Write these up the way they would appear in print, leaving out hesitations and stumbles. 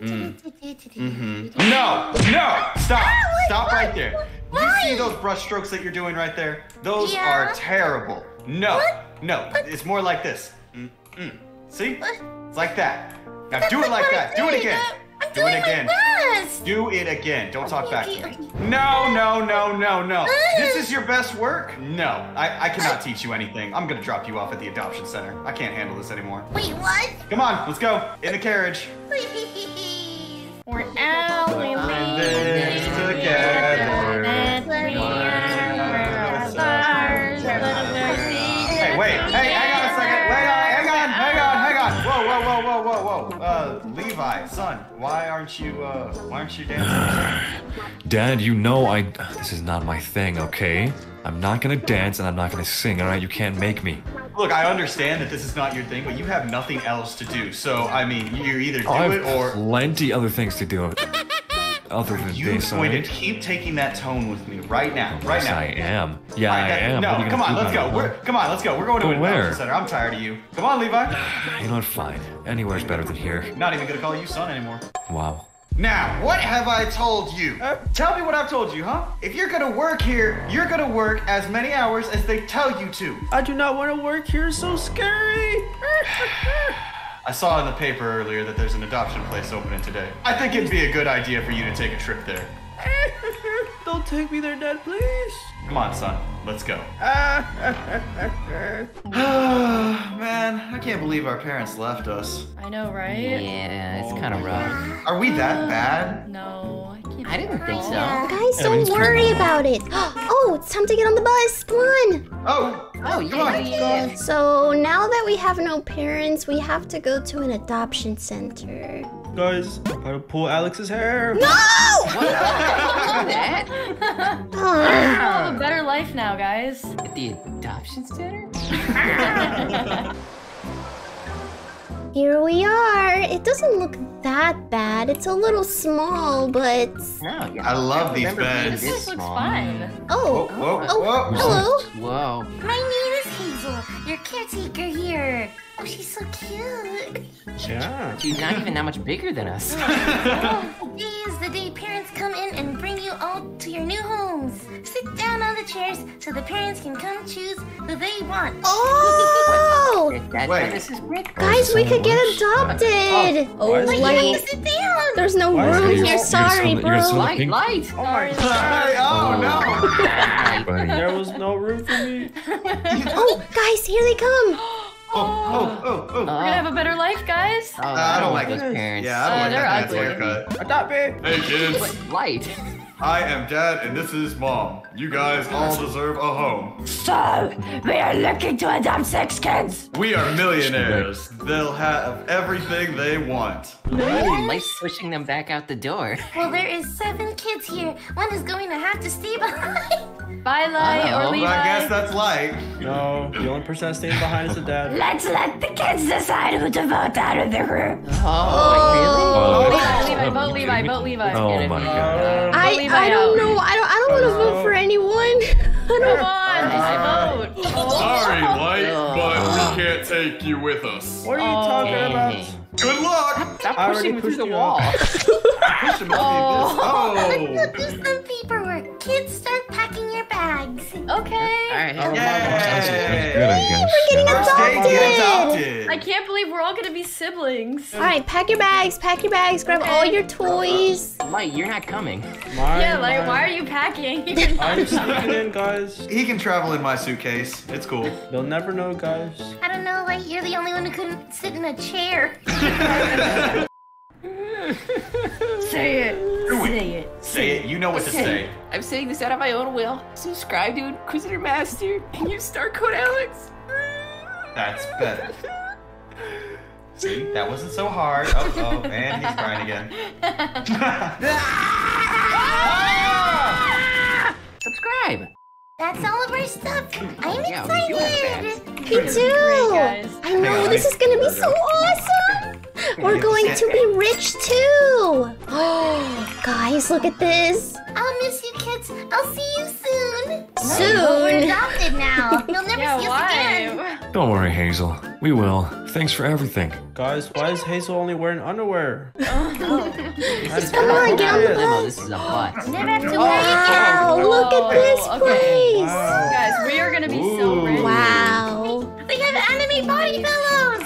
No, no, stop, stop right there. You see those brush strokes that you're doing right there? Those are terrible. No, no, it's more like this. See? It's like that. Now do it like that. Do it again. Do it again. Do it again. Don't talk back to me. No, no, no, no, no. This is your best work? No, I cannot teach you anything. I'm gonna drop you off at the adoption center. I can't handle this anymore. Wait, what? Come on, let's go. In the carriage. Please. We're out. We're this together. Hey, wait. Hey, hang on a second. Wait on. Whoa, whoa, whoa, whoa. Levi, son, why aren't you dancing? Dad, you know this is not my thing, okay? I'm not gonna dance and I'm not gonna sing, alright? You can't make me. Look, I understand that this is not your thing, but you have nothing else to do. So, I mean, you either do it or... I have plenty other things to do. Other than you this, going right? to keep taking that tone with me right now, right yes, now. I am. Yeah, right, I am. No, come on, let's go. Come on, let's go. We're going to an adoption center. I'm tired of you. Come on, Levi. You know what? Fine. Anywhere's better than here. Not even gonna call you son anymore. Wow. Now, what have I told you? Tell me what I've told you, huh? If you're gonna work here, you're gonna work as many hours as they tell you to. I do not want to work here. It's so scary. I saw in the paper earlier that there's an adoption place opening today. I think it'd be a good idea for you to take a trip there. Don't take me there, Dad, please. Come on, son. Let's go. Man, I can't believe our parents left us. I know, right? Yeah, it's kind of rough. Are we that bad? No, I didn't think so. Guys, don't worry about it. Oh, it's time to get on the bus. Come on. Oh, yeah. So now that we have no parents, we have to go to an adoption center. Guys, I'm gonna pull Alex's hair. No! What? I have a better life now, guys. At the adoption center? Here we are. It doesn't look that bad. It's a little small, but... Yeah, I love these beds. This looks fun. Oh, whoa. Hello. Whoa. My name is Hazel, your caretaker here. Oh, she's so cute. Yeah. She's not even that much bigger than us. Today is the day parents come in and bring you all to your new homes. Sit down on the chairs so the parents can come choose who they want. Oh! Wait. Guys, we could get adopted. Oh, there's no room here. Sorry, bro. Light. Oh, my God. Oh, no. There was no room for me. Oh, guys, here they come. Oh. We're gonna have a better life, guys. I don't like those parents. Yeah, I don't like that haircut. Adopt me. Hey, kids. Light. I am Dad, and this is Mom. You guys all deserve a home. So, we are looking to adopt 6 kids. We are millionaires. They'll have everything they want. Life's pushing them back out the door. Well, there is 7 kids here. One is going to have to stay behind. Bye, Light, or Levi. I guess that's Light. No, the only person staying behind is the Dad. Let's let the kids decide who to vote out of the group. Oh, really? Vote Levi. Oh, my God. I don't know. I don't want to vote for anyone. Come on, vote. Sorry, Light, but we can't take you with us. What are you talking about? Good luck. Stop pushing me through the wall. Let's go do some paperwork. Kids, start packing your bags. Okay. All right. Yay. We're getting adopted. I can't believe we're all going to be siblings. All right, pack your bags. Grab all your toys. Light, you're not coming. Light, why are you packing? I'm sneaking in, guys. He can travel in my suitcase. It's cool. They'll never know, guys. I don't know, Light. You're the only one who couldn't sit in a chair. Say it. You know what to say. I'm saying this out of my own will. Subscribe to InquisitorMaster and use star code Alex. That's better. See, that wasn't so hard. And he's crying again. Subscribe. That's all of our stuff. I'm excited. Me too. I know this is gonna be so awesome. We're going to be rich too! Guys, look at this. I'll miss you, kids. I'll see you soon. Soon? Oh, we're adopted now. You'll never see us again. Don't worry, Hazel. We will. Thanks for everything. Guys, why is Hazel only wearing underwear? Come on, get on the bus. This is a bus. Wow, look at this place. Wow. Guys, we are going to be so rich. Wow. We have anime body pillows.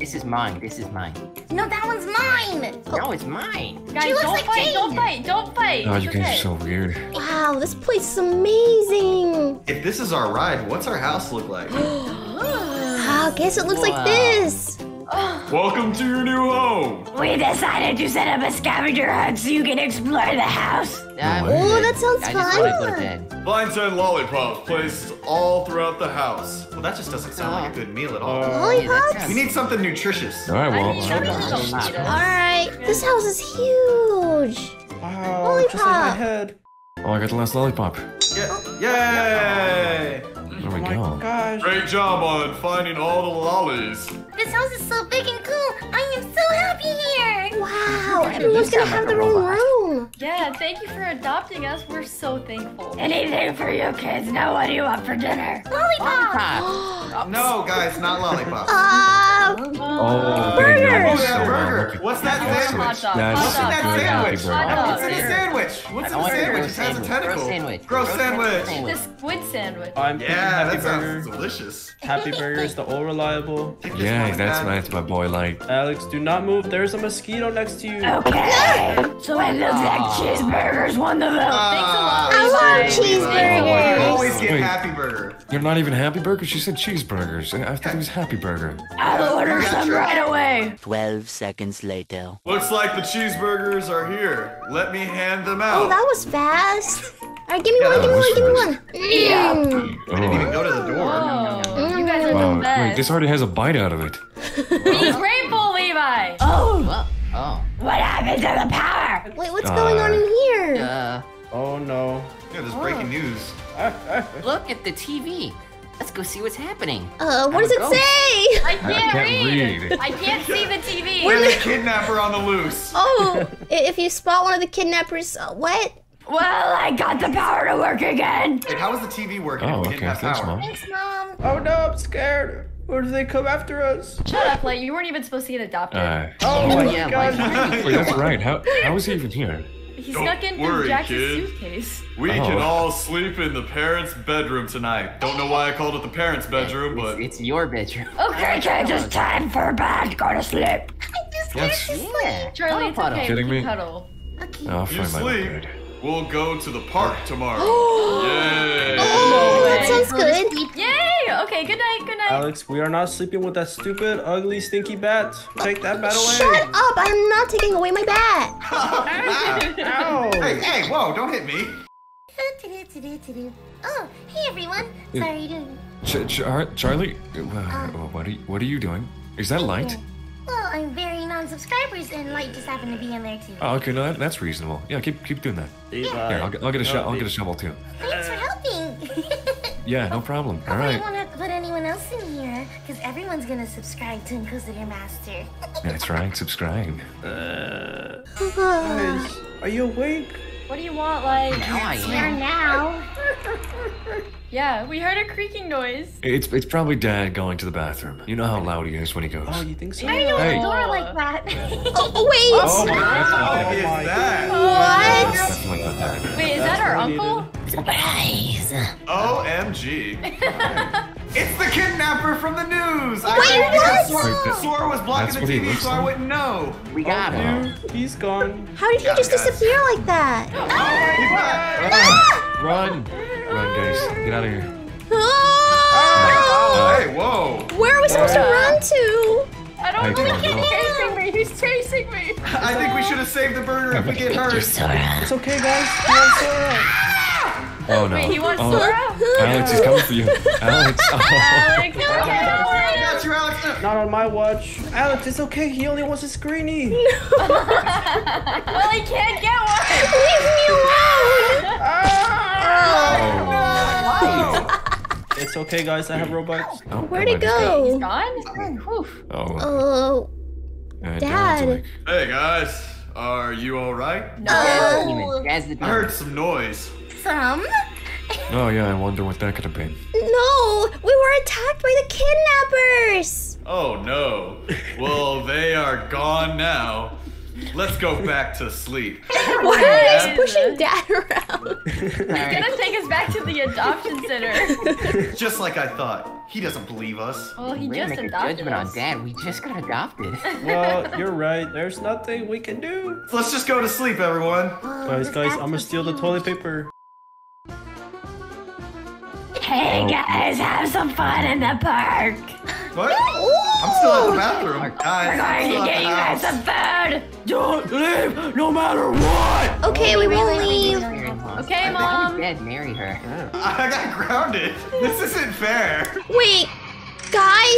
This is mine. This is mine. No, that one's mine. That one's mine. Guys, she looks like Jane. Don't fight. Don't fight. Oh, you guys are so weird. Wow, this place is amazing. If this is our ride, what's our house look like? I guess it looks like this. Welcome to your new home. We decided to set up a scavenger hunt so you can explore the house. Oh, that sounds fun. Blindside lollipops placed all throughout the house. Well, that just doesn't sound like a good meal at all. Lollipops? We need something nutritious. All right, this house is huge. Wow, lollipop. Just in my head. Oh, I got the last lollipop. Yay! There we go. Gosh. Great job on finding all the lollies. This house is so big and cool. I am so happy here. Wow, everyone's gonna have their own room. Yeah, thank you for adopting us. We're so thankful. Anything for you kids. Now what do you want for dinner? Lollipop. No, guys, not lollipop. Burger. Oh, yeah, burger. What's that sandwich? What's in the sandwich? What's in the sandwich? It has a tentacle. Gross sandwich. The squid sandwich. Happy burger. Sounds delicious. Happy burger is the all reliable. Yeah, that's my boy. Like Alex, do not move. There's a mosquito next to you. Okay. So it looks like cheeseburgers won the vote. Thanks a lot. I love cheeseburgers. You always get happy burger. You're not even happy burger. She said cheeseburgers, and I thought it was happy burger. I'll order some right away. 12 seconds later. Looks like the cheeseburgers are here. Let me hand them out. Oh, that was fast. Alright, give me one, give me one. I didn't even go to the door. You guys are the best. Wait, this already has a bite out of it. Be grateful, Levi! What happened to the power? Wait, what's going on in here? Oh no. Yeah, there's breaking news. Look at the TV. Let's go see what's happening. What does it say? I can't read. I can't see the TV. We're the kidnapper on the loose. Oh, if you spot one of the kidnappers, what? Well, I got the power to work again. Wait, how is the TV working? Oh, okay. Thanks, Mom. Oh, no, I'm scared. Or do they come after us? Shut up, Light. You weren't even supposed to get adopted. Oh, my God. Wait, that's right. How is he even here? He snuck in through Jack's suitcase. We can all sleep in the parents' bedroom tonight. Don't know why I called it the parents' bedroom, but... It's your bedroom. Okay, kids, it's time for bed. Go to sleep. I'm just going to sleep. Charlie, it's okay. Kidding me? Cuddle. Okay. I'll find my bed. We'll go to the park tomorrow. Yay! Oh, that sounds good. Yay! Okay, good night, good night. Alex, we are not sleeping with that stupid, ugly, stinky bat. Take that bat away. Shut up! I am not taking away my bat. Hey, hey, whoa, don't hit me. Oh, hey, everyone. Sorry Charlie, what are you doing? Is that Light? Well, I'm very non-subscribers, and Light just happened to be in there too. Oh, okay, no, that's reasonable. Yeah, keep doing that. Yeah. Here, I'll get a shovel too. Thanks for helping. Yeah, no problem. All right. I don't want to put anyone else in here because everyone's gonna subscribe to InquisitorMaster. That's right, subscribe. Guys, are you awake? What do you want, Light? It's here now. Yeah, we heard a creaking noise. It's probably Dad going to the bathroom. You know how loud he is when he goes. Oh, you think so? I know a door like that. Wait. Oh, what is that? What? Wait, is that our uncle? Surprise! OMG. It's the kidnapper from the news! Wait, what? Sora was blocking the TV, so I wouldn't know. We got him. He's gone. How did he just disappear like that? Run! Run, guys. Get out of here. Hey, whoa. Where are we supposed to run to? I don't know. He's chasing me. I think we should have saved the burger if we get hurt. It's okay, guys. He wants Sora. Oh, no. Wait, he wants Sora? Alex is coming for you. Alex. Alex, no, I got you, Alex. Not on my watch. Alex, it's okay. He only wants a screenie. Well, he can't get one. Leave me alone. It's okay, guys. I have Robux. Oh, where'd it go? He's gone? Oh. Dad. Hey, guys. Are you all right? No. Oh. I heard some noise. Some? Oh yeah, I wonder what that could have been. No, we were attacked by the kidnappers. Oh no. Well, they are gone now. Let's go back to sleep. Why are you guys pushing Dad around? He's gonna take us back to the adoption center. Just like I thought. He doesn't believe us. Well, he just adopted us. We're gonna make a judgment on Dad. We just got adopted. Well, you're right. There's nothing we can do. Let's just go to sleep, everyone. Guys, I'm gonna steal the toilet paper. Hey guys, have some fun in the park. What? Ooh. I'm still at the bathroom. Guys, I'm still at the house. Don't leave, no matter what. Okay, we will leave. Okay, Mom. Dad, marry her. Oh. I got grounded. This isn't fair. Wait, guys.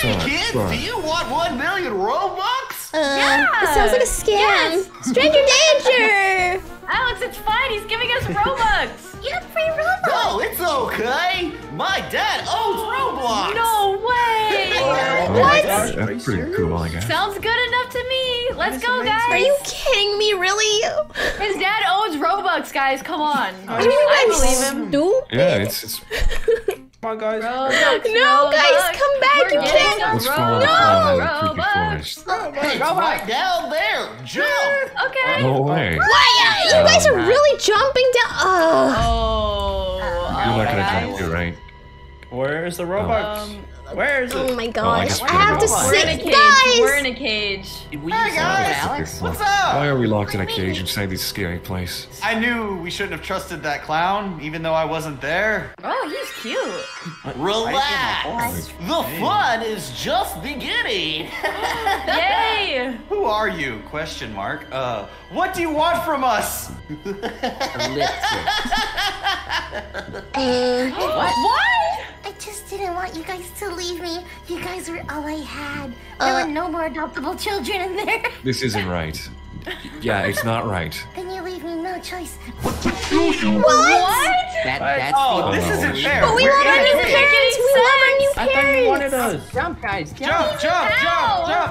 Hey kids, do you want 1 million Robux? Yeah. This sounds like a scam. Yes. Stranger danger. Alex, it's fine. He's giving us Robux. You have free Robux! No, it's okay! My dad owns Roblox! No way! What? That's pretty cool, I guess. Sounds good enough to me! Let's go, guys! Are you kidding me, really? His dad owns Robux, guys, come on! I believe him. Yeah, it's... Come on, guys. Robux, no, guys, come back! You can't! Robux! Robux! Right down there! Jump! Okay! No way! Why? You guys are really jumping down! Oh! You're not gonna jump too, right? Where's the Robux? Where is it? Oh my gosh! I have to sit, guys! We're in a cage! Hey guys! Alex? What's up? Why are we locked in a cage inside this scary place? I knew we shouldn't have trusted that clown, even though I wasn't there. Oh, he's cute! Relax! The fun is just beginning! Yay! Who are you? Question mark. What do you want from us? What? I just didn't want you guys to leave me. You guys were all I had. There were no more adoptable children in there. This isn't right. Yeah, it's not right. Then you leave me no choice. What? This isn't fair. But we love our new parents. We love our new parents. Jump, guys. Jump.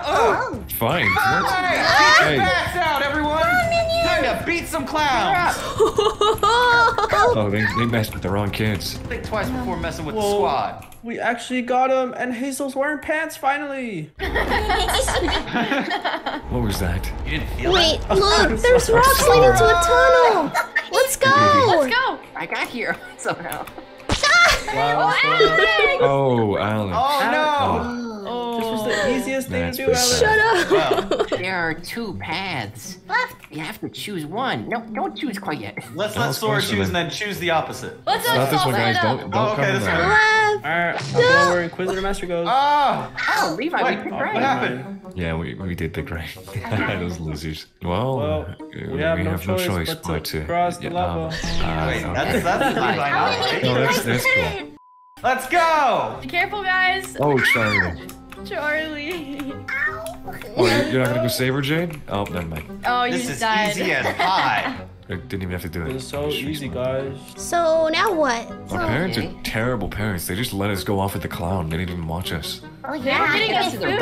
Oh. Fine. All right. Get your backs out, everyone. Time to beat some clowns. Oh, they messed with the wrong kids. Think twice before messing with the squad. We actually got him, and Hazel's wearing pants finally. What was that? You didn't feel that? Wait, look, there's rocks leading to a tunnel. Let's go. Let's go. I got here somehow. Wow. Oh, Alex. Oh, no. The easiest thing to do, Alex. Shut up! There are two paths. You have to choose one. No, don't choose quite yet. Let's Sora choose and then choose the opposite. Let's not this one, guys. Don't okay, this one. Alright, I'll go where InquisitorMaster goes. Oh, Levi, we picked right. What happened? Yeah, we did pick right. Those losers. Well, we have no choice but to cross the lava. Wait, that's Levi. No, that's cool. Let's go! Be careful, guys. Oh, sorry. Charlie. Oh, you're not gonna go save her, Jade? Oh, never mind. Oh, you just died. This is easy as pie. I didn't even have to do it. It's so easy, guys. So now what? Our parents are terrible parents. They just let us go off with the clown. They didn't even watch us. Oh yeah, guys! Look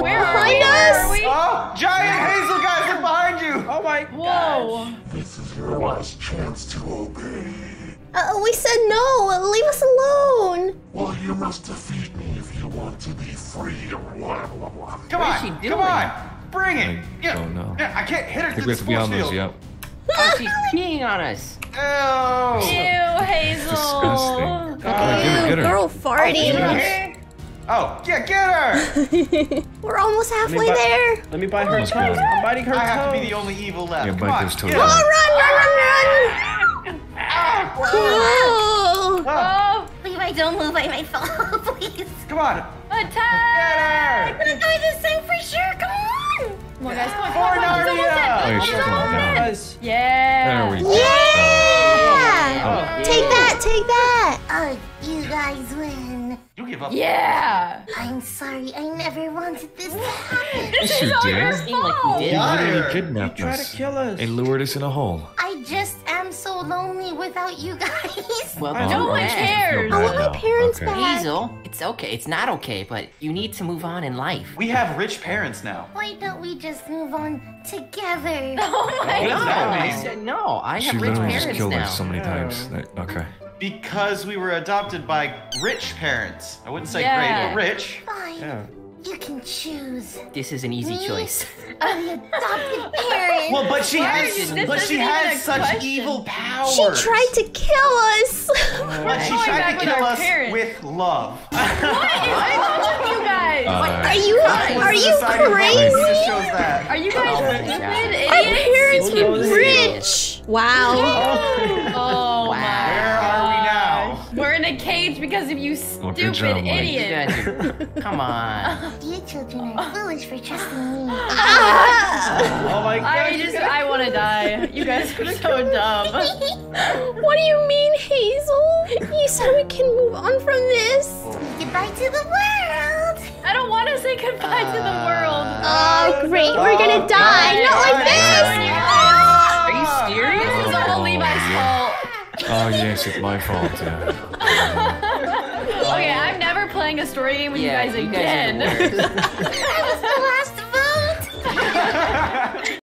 behind us! Oh, giant Hazel guys are behind you! Oh my! Whoa! This is your last chance to obey. We said no! Leave us alone! Well, you must defeat me if you want to be free. Blah, blah, blah. Come on! Bring it! Oh, no. Yeah, I can't hit her through the force field. Oh, she's peeing on us. Ew! Ew, Hazel! Disgusting. Ew, girl farting. Oh, yeah, get her! We're almost halfway there. Let me bite her toes. I'm biting her toes. I have to be the only evil left. Yeah, bite those toes. Run! Oh! Levi, don't move. I might fall, please. Come on. Attack! We're gonna die this time for sure. Come on. Come on, guys. Come on. Yeah. There we go. Yeah! Take that. Oh, you guys win. You give up. Yeah. I'm sorry. I never wanted this to happen. This is all your fault. They literally kidnapped us. They tried to kill us. They lured us in a hole. I just am so so lonely without you guys. Well, no one cares. I want my parents back. Hazel, it's okay. It's not okay, but you need to move on in life. We have rich parents now. Why don't we just move on together? Oh my God. No, I have rich parents now. She literally just killed her so many times. Okay. Because we were adopted by rich parents. I wouldn't say great, but rich. Fine. Yeah. You can choose. This is an easy choice. I'm an adopted parent. Well, but she has such evil power. She tried to kill us. But she tried to kill us with love. What is wrong with you guys? Are you crazy? Are you guys stupid idiots? Our parents were rich. Wow. Oh wow. Where are we now? We're in a cage because of you stupid idiots. Come on. You children are foolish for trusting me. Oh my God! I want to die. You guys are so dumb. What do you mean, Hazel? You said we can move on from this. Goodbye to the world. I don't want to say goodbye to the world. Oh great, we're gonna die. Not like this. Are you serious? This is all Levi's fault. Oh yes, it's my fault. Okay, I'm never playing a story game with you guys again.